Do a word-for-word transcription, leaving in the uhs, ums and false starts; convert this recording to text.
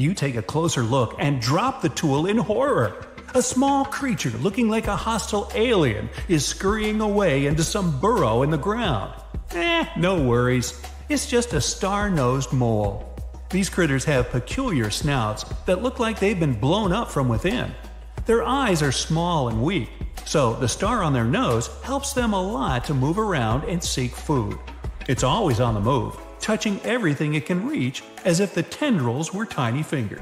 You take a closer look and drop the tool in horror. A small creature looking like a hostile alien is scurrying away into some burrow in the ground. Eh, no worries. It's just a star-nosed mole. These critters have peculiar snouts that look like they've been blown up from within. Their eyes are small and weak, so the star on their nose helps them a lot to move around and seek food. It's always on the move, touching everything it can reach as if the tendrils were tiny fingers.